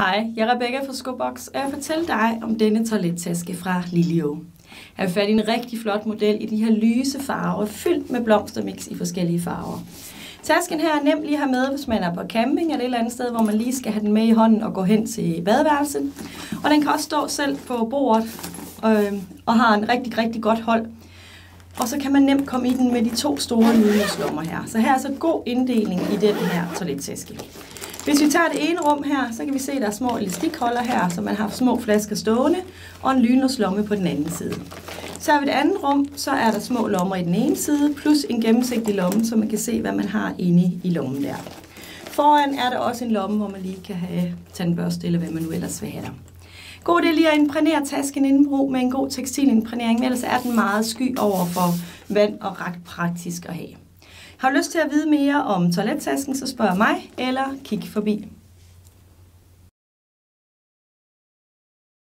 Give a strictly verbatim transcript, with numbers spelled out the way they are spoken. Hej, jeg er Rebecca fra Skobox, og jeg fortæller dig om denne toilettaske fra Lillio. Jeg har fat i en rigtig flot model i de her lyse farver, fyldt med blomstermix i forskellige farver. Tasken her er nemt lige at have med, hvis man er på camping eller et eller andet sted, hvor man lige skal have den med i hånden og gå hen til badeværelset. Og den kan også stå selv på bordet øh, og har en rigtig, rigtig godt hold. Og så kan man nemt komme i den med de to store nydelslommer her. Så her er så god inddeling i den her toilettaske. Hvis vi tager det ene rum her, så kan vi se, at der er små elastikholder her, så man har små flasker stående, og en lynlåslomme på den anden side. Så er vi det andet rum, så er der små lommer i den ene side, plus en gennemsigtig lomme, så man kan se, hvad man har inde i lommen der. Foran er der også en lomme, hvor man lige kan have tandbørste, eller hvad man nu ellers vil have der. God idé lige at imprænere tasken inden brug med en god tekstilindprænering, ellers er den meget sky over for vand og ret praktisk at have. Har du lyst til at vide mere om toilettasken, så spørg mig eller kig forbi.